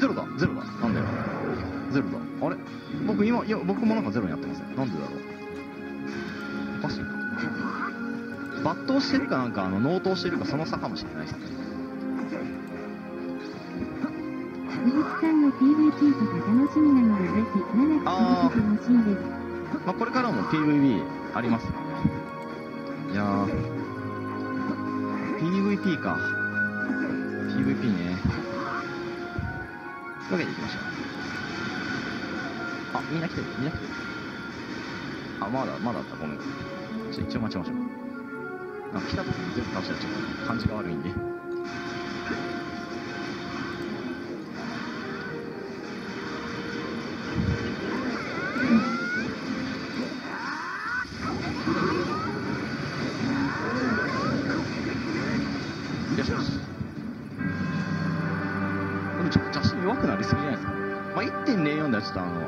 ゼロだ。なんでだろう。ゼロだ。あれ僕今、いや、僕もなんかゼロになってますね。なんでだろう。おかしいな。抜刀してるかなんか納刀してるかその差かもしれないですね。鈴木さんの PVP とか楽しみなのでぜひ長く続けてほしいです。まあ、これからも PVP ありますね。いやー PVP か PVP ね。というわけでいきましょう。あ、みんな来てるみんな来てる。あ、まだあったごめん。一応待ちましょう。なんか来た時に全部倒したらちょっと感じが悪いんで。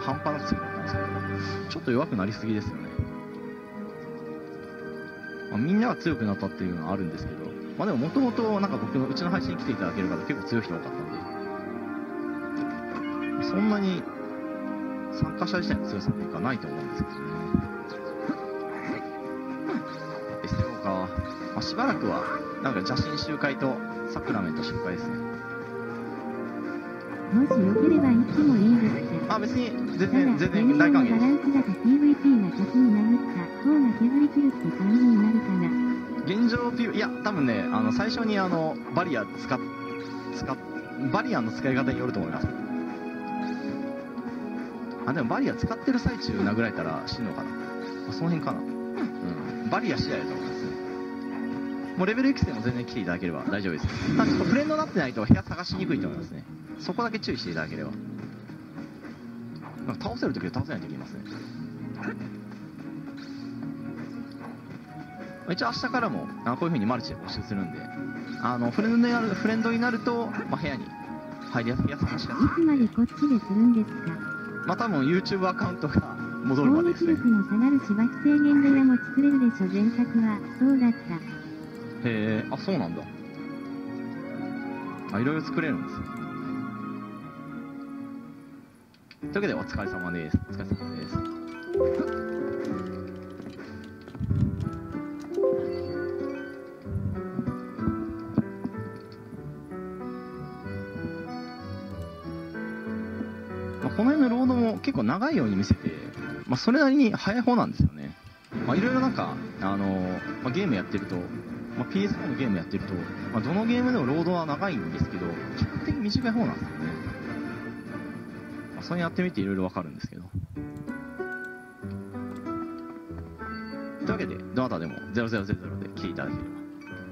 半端なく強くなったんですけど、ちょっと弱くなりすぎですよね。まあ、みんなが強くなったっていうのはあるんですけど、まあ、でももともとなんか僕のうちの配信に来ていただける方結構強い人多かったんで、そんなに参加者自体の強さっていうかないと思うんですけどね。SO か、まあ、しばらくはなんか邪神集会とサクラメント集会ですね。もしよければ行ってもいいですか？あ、別に全然大歓迎です。バランスだと PVP が先に殴った方が削り切るって感じになるかな。現状 PV いや多分ね最初にバリアの使い方によると思います。あ、でもバリア使ってる最中殴られたら死ぬのかな。あ、その辺かな。うん、バリア次第だと思いますね。もうレベル育成も全然来ていただければ大丈夫です。ただちょっとフレンドになってないと部屋探しにくいと思いますね。そこだけ注意していただければ。なんか倒せるときは倒せないときいますね。一応明日からもこういうふうにマルチで募集するんで、フレンドになると、まあ、部屋に入りやすい話し方。いつまでこっちでするんですか？まあ多分 YouTube アカウントが戻るまでですね。攻撃力の下がる芝生制限部屋も作れるでしょ。前作はどうだった？へえ、あ、そうなんだ。あ、いろいろ作れるんですね。というわけでお疲れ様です。お疲れ様です。まあ、この辺のロードも結構長いように見せて、まあ、それなりに早い方なんですよね。まあ、いろいろなんか、まあ、ゲームやってると、まあ、PS4 のゲームやってると、まあ、どのゲームでもロードは長いんですけど、比較的短い方なんですよね。それやってみていろいろわかるんですけど。というわけでどなたでも0000で来ていただければ、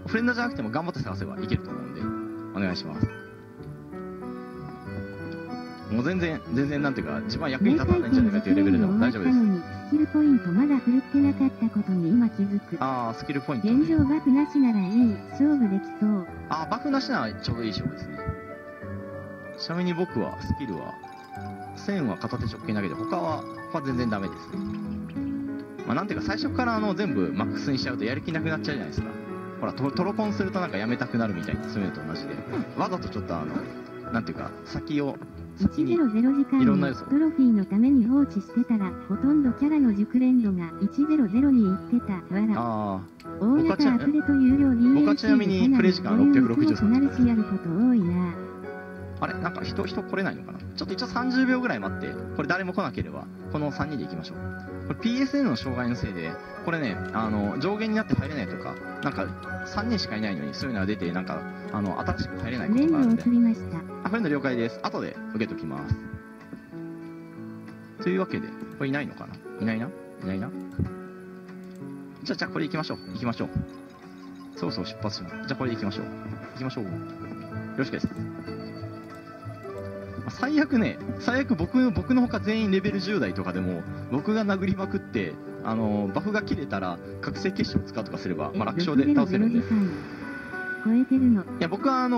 フレンドじゃなくても頑張って探せばいけると思うんでお願いします。もう全然なんていうか自分は役に立たないんじゃないかというレベルでも大丈夫です。スキルポイントまだ振るってなかったことに今気づく。ああ、スキルポイント、ね、現状バフなしならいい勝負できそう。ああ、バフなしならちょうどいい勝負ですね。ちなみに僕はスキルは1000は片手直近だけで他は全然ダメですね。まあ、なんていうか最初から全部マックスにしちゃうとやる気なくなっちゃうじゃないですか。ほらトロコンするとなんかやめたくなるみたいな、そういうのと同じで、わざとちょっとなんていうか先にいろんな要素トロフィーのために放置してたらほとんどキャラの熟練度が100に行ってたわら。ああ、大型アプデと有料 DLC 僕はちなみにプレイ時間663。あれ、なんか人来れないのかな。ちょっと一応30秒ぐらい待って、これ誰も来なければこの3人で行きましょう。これ PSN の障害のせいでこれね上限になって入れないとか、なんか3人しかいないのにそういうのが出て、なんか新しく入れないことがあるんで。あ、フレンド了解です。後で受けときます。というわけでこれいないのかな。いないな。じゃあこれ行きましょう。そろそろ出発します。じゃあこれで行きましょう。よろしくです。最悪僕のほか全員レベル10代とかでも僕が殴りまくってバフが切れたら覚醒結晶を使うとかすれば、まあ、楽勝で倒せるんで。いや僕は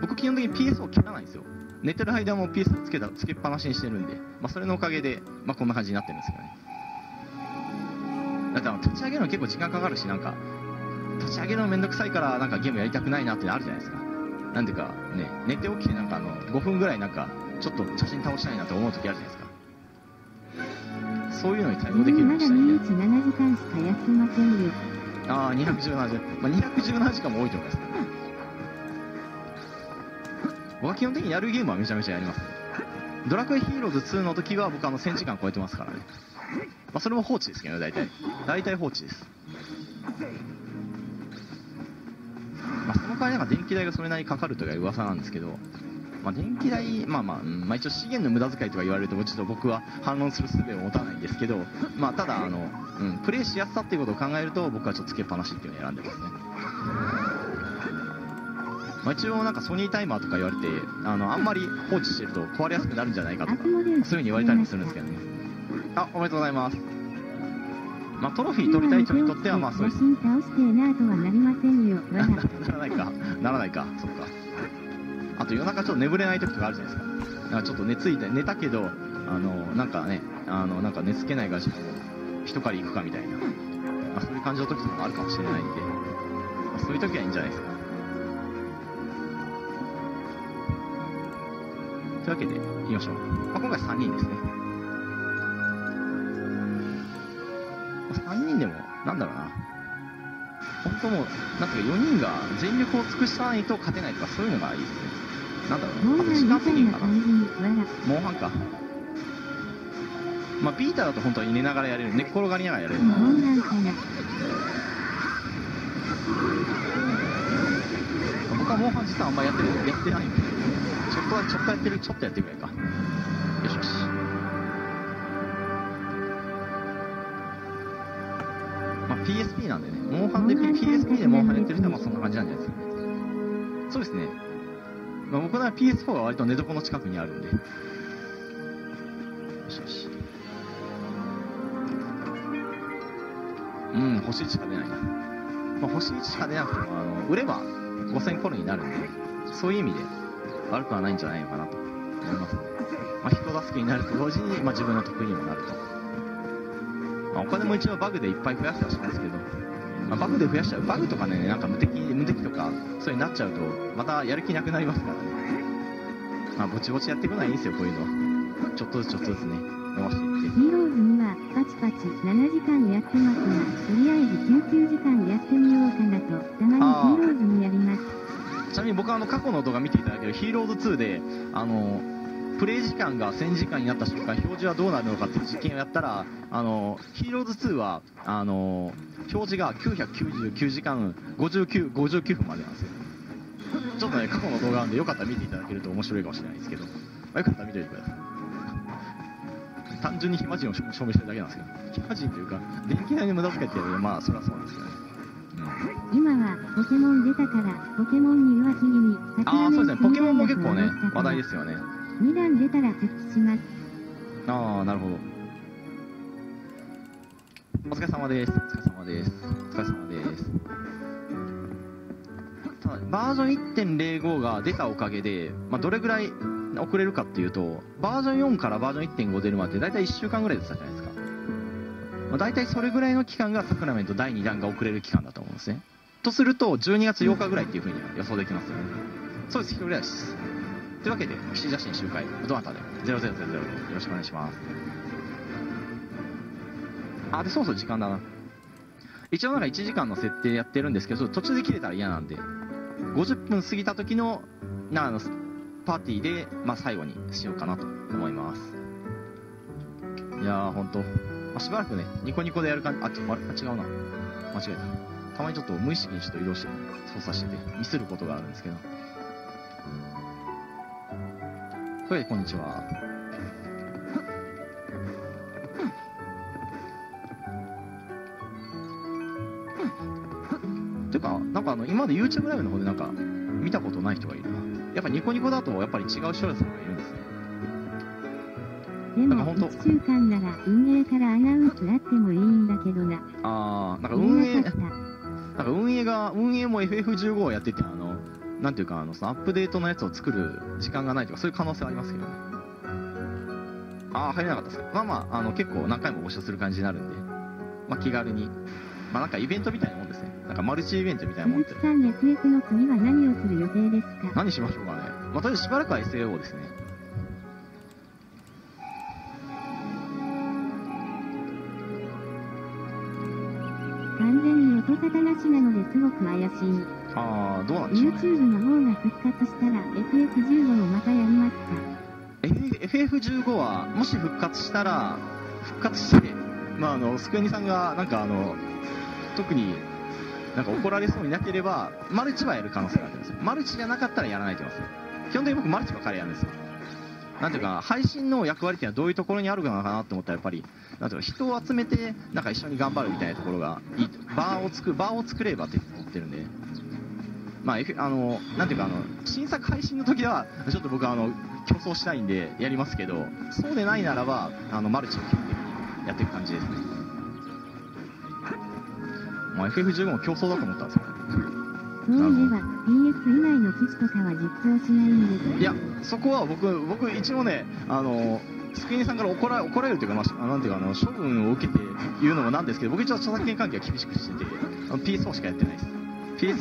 僕基本的に PS を切らないんですよ。寝てる間も PS をつけっぱなしにしてるんで、まあ、それのおかげで、まあ、こんな感じになってるんですけどね。だって立ち上げるの結構時間かかるし、なんか立ち上げるのめんどくさいからなんかゲームやりたくないなってあるじゃないですか。なんていうかね、寝て起きてなんか5分ぐらいなんかちょっと写真倒したいなと思う時あるじゃないですか。そういうのに対応できるようにしたいんで。まだ毎日7時間しか休ませる。ああ、217時間。まあ、217時間も多いと思いますね。僕は基本的にやるゲームはめちゃめちゃやります。ドラクエヒーローズ2の時は僕1000時間超えてますからね。まあ、それも放置ですけどね、大体。大体放置です。まあ、その代わりなんか電気代がそれなりにかかるという噂なんですけど、まあ、電気代、まあ一応資源の無駄遣いとか言われるともちょっと僕は反論する術を持たないんですけど、まあ、ただプレイしやすさっていうことを考えると僕はちょっとつけっぱなしっていうのを選んでますね。まあ、一応なんかソニータイマーとか言われてあんまり放置してると壊れやすくなるんじゃないかとかそういうふうに言われたりもするんですけどね。あ、おめでとうございます。まあ、トロフィー取りたい人にとってはまあそうです。ならないか、そっか。あと夜中ちょっと眠れない時とかあるじゃないですか。ちょっと寝たけどなんか寝つけないから一狩り行くかみたいな、まあ、そういう感じの時とかもあるかもしれないんで、まあ、そういう時はいいんじゃないですか。というわけで行きましょう。まあ、今回3人ですね。3人でも、なんだろうな、本当もう、なんか4人が全力を尽くさないと勝てないとか、そういうのがいいですね。なんだろうな、私が責任かな、モンハンか、まあ、ビータだと本当に寝ながらやれる、寝っ転がりながらやれる。僕はモンハン実はあんまりやってないんで、ちょっとやってくれるか。よしよし。PSP なんでね、モンハンで PSP でモンハンやってる人はまあそんな感じなんじゃないですかね。そうですね、まあ、僕なら PS4 は割と寝床の近くにあるんで。よしよし。うん、星1しか出ないな。まあ、星1しか出なくても売れば5000コロになるんで、そういう意味で悪くはないんじゃないのかなと思いますね。まあ、人助けになると同時に、まあ、自分の得意にもなると。まあお金も一応バグでいっぱい増やしてはしますけど、まあ、バグで増やしちゃう、バグとかね、なんか無敵とかそういうのになっちゃうとまたやる気なくなりますからね。まあぼちぼちやっていくのはいいんですよ。こういうのはちょっとずつちょっとずつね伸ばしていって。ヒーローズにはパチパチ7時間やってますが、とりあえず19時間やってみようかなとたまにヒーローズにやります。ちなみに僕は過去の動画見ていただけるヒーローズ2でプレイ時間が1000時間になった瞬間表示はどうなるのかっていう実験をやったらヒーローズ2は表示が999時間59分までなんですよ。ちょっとね過去の動画なんでよかったら見ていただけると面白いかもしれないですけど、まあ、よかったら見ておいてください。単純に暇人を証明してるだけなんですけど、暇人というか電気代に無駄遣いっていうのはまあそりゃそうなんですよね。今はポケモン出たからポケモンに弱気に。ああそうですね、ポケモンも結構ね話題ですよね。2段出たら設置します。ああなるほど。お疲れ様です。お疲れ様です。お疲れ様です。ただバージョン 1.05 が出たおかげで、まあ、どれぐらい遅れるかっていうとバージョン4からバージョン 1.5 出るまでだいたい1週間ぐらいだったじゃないですか。まあ、だいたいそれぐらいの期間がサクラメント第2弾が遅れる期間だと思うんですね。とすると12月8日ぐらいっていうふうに予想できますよね。そうです、1人ぐらいです。というわけで、岸田新集会、どなたで0000、よろしくお願いします。あ、で、そうそう、時間だな。一応なんか1時間の設定やってるんですけど、途中で切れたら嫌なんで、50分過ぎた時の、パーティーで、まあ、最後にしようかなと思います。いやー、ほんと、まあ、しばらくね、ニコニコでやる感じ、違うな。間違えた。たまにちょっと無意識にちょっと移動して、操作してて、ミスることがあるんですけど。はい、こんにちは。てか、なんか今まで YouTube ライブの方でなんか見たことない人がいるな。やっぱニコニコだとやっぱり違う視聴者さんがいるんですね。でも1週間なら運営からアナウンスあってもいいんだけどな。ああ、なんか運営も FF15 をやっててなんていうかそのアップデートのやつを作る時間がないとかそういう可能性はありますけどね。ああ入れなかったですか。まあまあ結構何回もご視聴する感じになるんで、まあ、気軽に、まあ、なんかイベントみたいなもんですね。なんかマルチイベントみたいなもんで。さん FF の次は何をする予定ですか。何しましょうかね。まあ、とりあえずしばらくは SAO ですね。完全に音沙汰なしなのですごく怪しい。ああ、どうなんでしょうね。YouTube の方が復活したら FF15 をまたやりますか。FF15 はもし復活したら、復活して、まあスクエニさんがなんか特になんか怒られそうになければマルチはやる可能性があるんですよ。マルチじゃなかったらやらないと思います。基本的に僕マルチばっかりやるんですよ。なんていうか配信の役割っていうのはどういうところにあるのかなと思ったら、やっぱりなんていうか人を集めてなんか一緒に頑張るみたいなところがいい。バーを作ればって言ってるんで、まあ、なんていうか新作配信の時はちょっと僕は競争したいんでやりますけど、そうでないならばマルチを基本的にやっていく感じですね。まあ、FF15 も競争だと思ったんですよ。そういえば PS 以外の機種とかは実装しないんですか。いや、そこは僕一応ね、スクイーンさんから怒られるというか、なんていうか処分を受けて言うのもなんですけど、僕一応著作権関係は厳しくしてて、PS4 しかやってないです。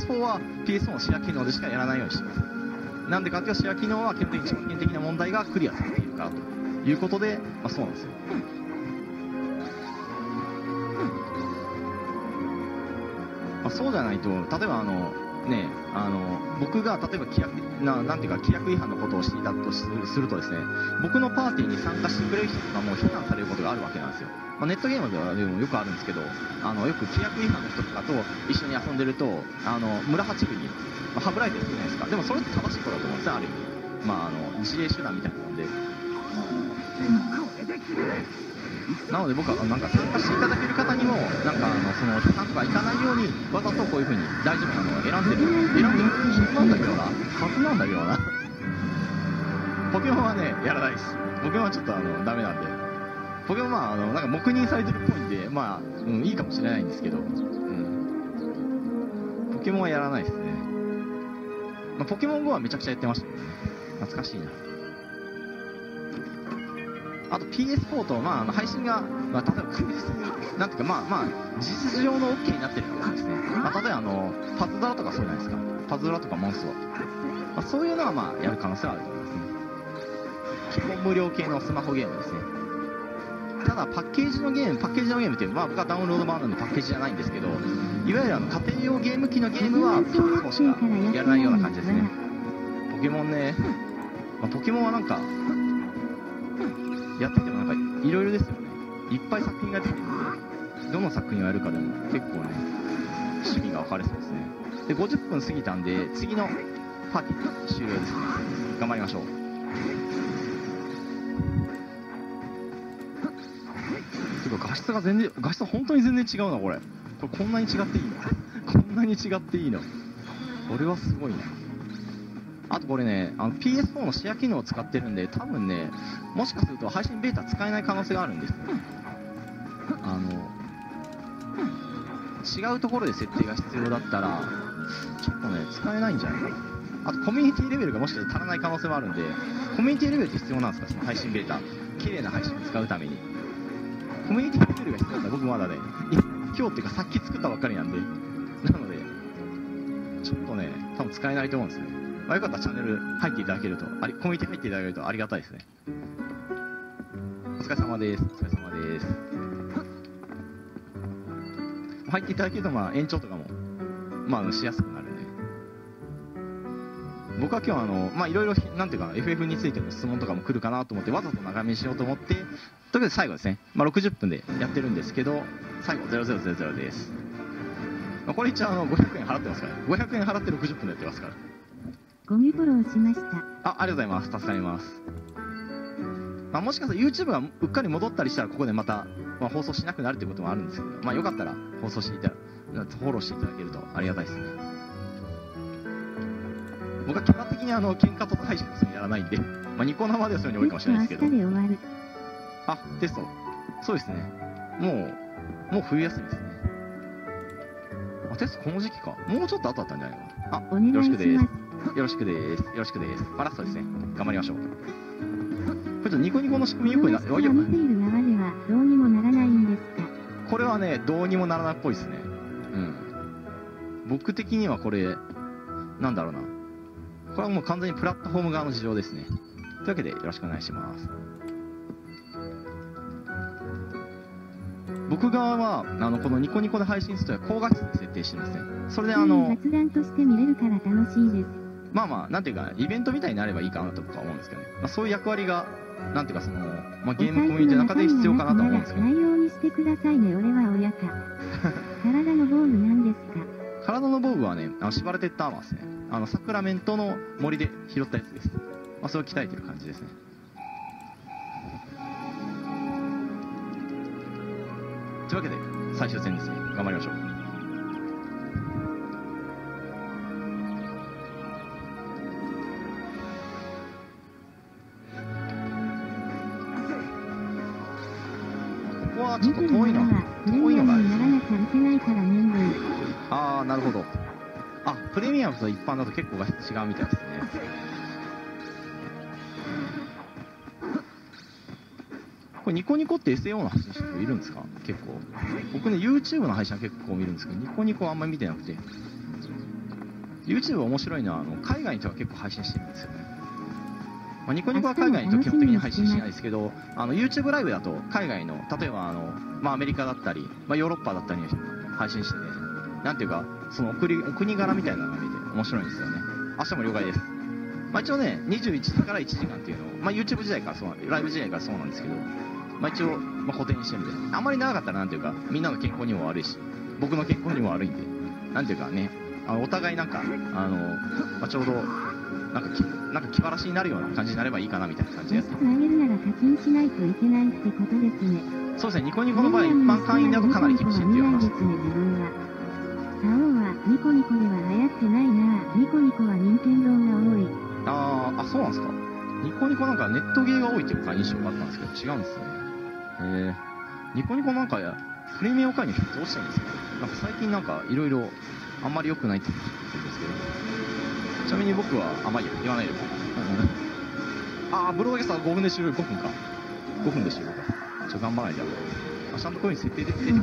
PS4 は PS4 のシェア機能でしかやらないようにしてます。なんでかっていうと、シェア機能は基本的に著作権的な問題がクリアされているからということで、まあ、そうなんですよ。まあ、そうじゃないと、例えばね、僕が例えば規約違反のことをしていたとするとですね、僕のパーティーに参加してくれる人がもう非難されることがあるわけなんですよ。まあ、ネットゲームではよくあるんですけど、よく規約違反の人とかと一緒に遊んでると村八分に、まあ、はぶられてるじゃないですか。でもそれって正しいことだと思うんですね、ある意味。まあ自衛手段みたいなもんで、なので僕はなんか参加していただける方にもなんかその批判とかいかないようにわざとこういうふうに大丈夫なのを選んでるなんだけどな、初なんだけどな。ポケモンはねやらないです。ポケモンはちょっとダメなんで、ポケモンはなんか黙認されてるっぽいんで、まあ、うん、いいかもしれないんですけど、うん、ポケモンはやらないですね。まあ、ポケモン GO はめちゃくちゃやってましたけどね、懐かしいな。あと PS4 と、まあ、配信が、まあ、例えば確実に、なんていうか、まあ、事実上の OK になってるからですね。まあ、例えばパズドラとかそうじゃないですか。パズドラとかモンスト、まあ、そういうのはまあやる可能性はあると思いますね。基本無料系のスマホゲームですね。ただパッケージのゲームっていうのは、まあ、僕はダウンロード版なんでパッケージじゃないんですけど、いわゆる家庭用ゲーム機のゲームは PS4 しかやらないような感じですね。ポケモンね、まあ、ポケモンはなんか、やっててもなんかいろいろですよね。いっぱい作品が出てるんで、どの作品をやるかでも結構ね趣味が分かれそうですね。で50分過ぎたんで次のパーティー終了ですね。頑張りましょう。てか画質が全然、画質本当に全然違うな、これこんなに違っていいのこんなに違っていいの、これはすごいな。あとこれね、PS4 のシェア機能を使ってるんで、多分ね、もしかすると配信ベータ使えない可能性があるんですよ。違うところで設定が必要だったら、ちょっとね、使えないんじゃないかな。あとコミュニティレベルがもしかして足らない可能性もあるんで、コミュニティレベルって必要なんですか、その配信ベータ。綺麗な配信を使うために。コミュニティレベルが必要だったら、僕まだね、今日っていうかさっき作ったばっかりなんで、なので、ちょっとね、多分使えないと思うんですね。まあよかったらチャンネル入っていただけると、コミュニティ入っていただけるとありがたいですね。お疲れ様です。お疲れ様です。入っていただけると、まあ延長とかも、まあしやすくなるね。僕は今日まあいろいろ、なんていうか、FF についての質問とかも来るかなと思って、わざと長めにしようと思って、ということで最後ですね、まあ60分でやってるんですけど、最後0000です。まあ、これ一応500円払ってますから、ね、500円払って60分でやってますから。ゴミフォローしました。ありがとうございます。助かります。まあ、もしかすると YouTube がうっかり戻ったりしたらここでまた、まあ、放送しなくなるってこともあるんですけど、まあ、よかったら放送していただフォローしていただけるとありがたいですね。僕は基本的に喧嘩とか配信するのやらないんで、まあ、ニコ生ではそういうの多いかもしれないですけど、あ、テスト、そうですね、もう冬休みですね。あ、テストこの時期か、もうちょっと後だったんじゃないかな。あ、よろしくです。よろしくです。パラストですね。頑張りましょう。これニコニコの仕組みよくなってる側ではどうにもならないんですか。これはね、どうにもならないっぽいですね。うん。僕的にはこれ、なんだろうな。これはもう完全にプラットフォーム側の事情ですね。というわけでよろしくお願いします。僕側はこのニコニコで配信するときは高画質で設定してるんですね。それで雑談として見れるから楽しいです。まあまあなんていうかイベントみたいになればいいかなとか思うんですけどね。まあ、そういう役割がなんていうかその、まあ、ゲームコミュニティの中で必要かなと思うんですけど。内容にしてくださいね。俺は親か。体の防具なんですか。体の防具はね、しばらてったアーマーですね。サクラメントの森で拾ったやつです。まあ、それを鍛えてる感じですね。というわけで最終戦ですね。頑張りましょう。ここはちょっと遠いのがあるんですね。ああ、なるほど。あ、プレミアムと一般だと結構が違うみたいですね。これニコニコって SAO の配信者いるんですか？結構僕ね YouTube の配信は結構見るんですけど、ニコニコはあんまり見てなくて、 YouTube は面白いのは海外の人は結構配信してるんですよね。まあ、ニコニコは海外の人基本的に配信しないですけど、YouTube ライブだと海外の例えばまあ、アメリカだったり、まあ、ヨーロッパだったりの人配信してて、なんていうかそのお国柄みたいなのが見て面白いんですよね。明日も了解です。まあ、一応ね21時から1時間っていうのを、まあ、YouTube 時代からそうライブ時代からそうなんですけど、まあ、一応、まあ、固定にしてるんで、あんまり長かったらなんていうかみんなの健康にも悪いし僕の健康にも悪いんで、なんていうかねお互いなんかまあ、ちょうどなんか気晴らしになるような感じになればいいかなみたいな感じです。つなげるなら課金しないといけないってことですね。そうですね、ニコニコの場合一般会員だとかなり厳しいっていう話ですね。サオはニコニコでは流行ってないな。ニコニコは任天堂が多い。あ、そうなんですか。ニコニコなんかネットゲーが多いというか印象があったんですけど違うんですね。ニコニコなんかプレミアム会にどうしたんですか。なんか最近なんかいろいろあんまり良くないって言ってるんですけど、ちなみに僕はあまり言わないで。あー、ブローゲスター5分で終了。5分か、5分で終了か。ちょっと頑張らないと。ちゃんとこういう風に設定できてる。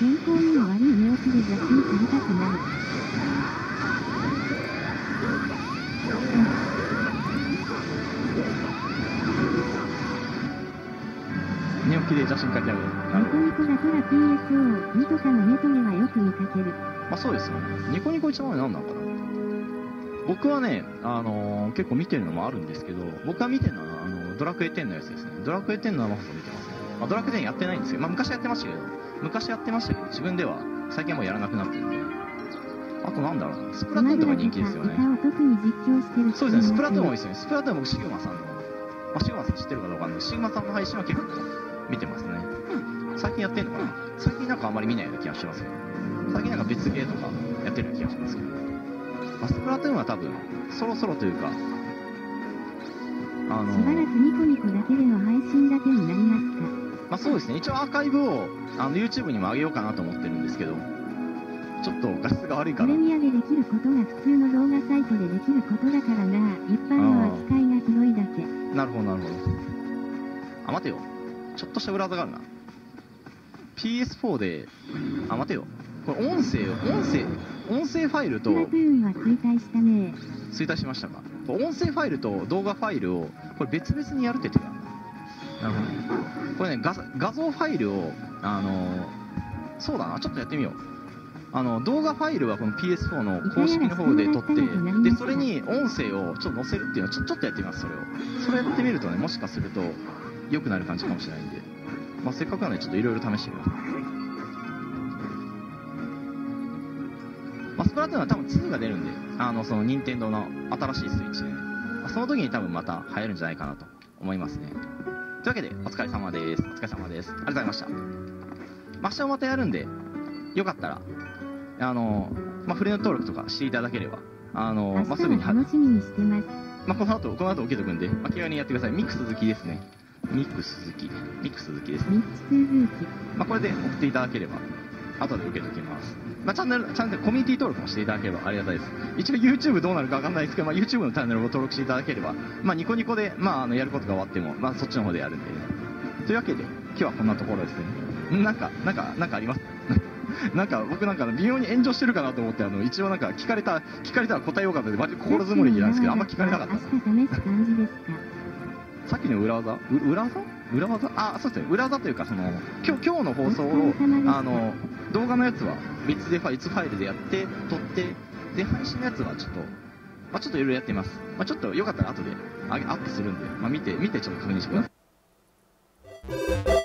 健康にも悪い目をする雑誌に取りたくなる。寝起きで写真描いてある。ニコニコだから PSO2 とかのネトゲはよく見かける。まあそうですよね。ニコニコ一番前何なのかな。僕はね、結構見てるのもあるんですけど、僕が見てるのはドラクエ10のやつですね。ドラクエ10の生放送見てますね。まあ、ドラクエ10やってないんですけど、まあ、昔やってましたけど自分では最近はもうやらなくなってるんで。あとなんだろう、スプラトゥーンとか人気ですよね。そうですね、スプラトゥーン多いですよね。スプラトゥーン僕シグマさんの、まあ、シグマさん知ってるかどうかんない、シグマさんの配信は結構見てますね。最近やってんのかな。最近なんかあんまり見ないような気がしますけど、最近なんか別ゲーとかやってるような気がしますけど、まあ、スプラトゥーンは多分そろそろというかしばらくニコニコだけでの配信だけになりますか。まあそうですね、一応アーカイブをYouTube にも上げようかなと思ってるんですけど、ちょっと画質が悪いから。プレミアでできることが普通の動画サイトでできることだからな。一般の扱いがひどいだけ。なるほどなるほど。あ、待てよ。ちょっとした裏技があるな。PS4 で、あ、待てよ。これ音声ファイルと。スプラトゥーンは衰退したね。衰退しましたか。音声ファイルと動画ファイルをこれ別々にやるって言ってたんだ。なるほど、ね。これね画像ファイルをそうだな、ちょっとやってみよう。動画ファイルはこの PS4 の公式の方で撮って、でそれに音声をちょっと載せるっていうのはちょっとやってみます。それやってみるとね、もしかすると良くなる感じかもしれないんで、まあ、せっかくなのでちょっといろいろ試してみます。まあ、スプラトゥーンは多分2が出るんで、その任天堂の新しいスイッチで、ね、まあ、その時に多分また流行るんじゃないかなと思いますね。というわけでお疲れ様です。お疲れ様です。ありがとうございました。明日もまたやるんで、よかったらまあ、フレンド登録とかしていただければ、まあ、すぐに楽しみにしてます。まあ、この後受けとくんで、まあ、気軽にやってください。ミックス鈴木ですね。ミックス鈴木ですね。まあ、これで送っていただければ、後で受けときます。まあ、チャンネル、コミュニティ登録もしていただければありがたいです。一応 YouTube どうなるかわかんないですけど、まあ、YouTube のチャンネルを登録していただければ、まあ、ニコニコで、まあ、やることが終わっても、まあ、そっちの方でやるんで、ね。というわけで、今日はこんなところですね。なんかありますなんか僕なんか微妙に炎上してるかなと思って、一応なんか聞かれたら答えようかと思って心づもりなんですけど、あんま聞かれなかった。さっきの裏技裏技、あ、そうですね、裏技というか、その今日の放送を動画のやつは別で1ファイルでやって撮って、で配信のやつはちょっと、まあ、ちょっといろいろやっています。まあ、ちょっとよかったら後でアップするんで、まあ、見てちょっと確認してください。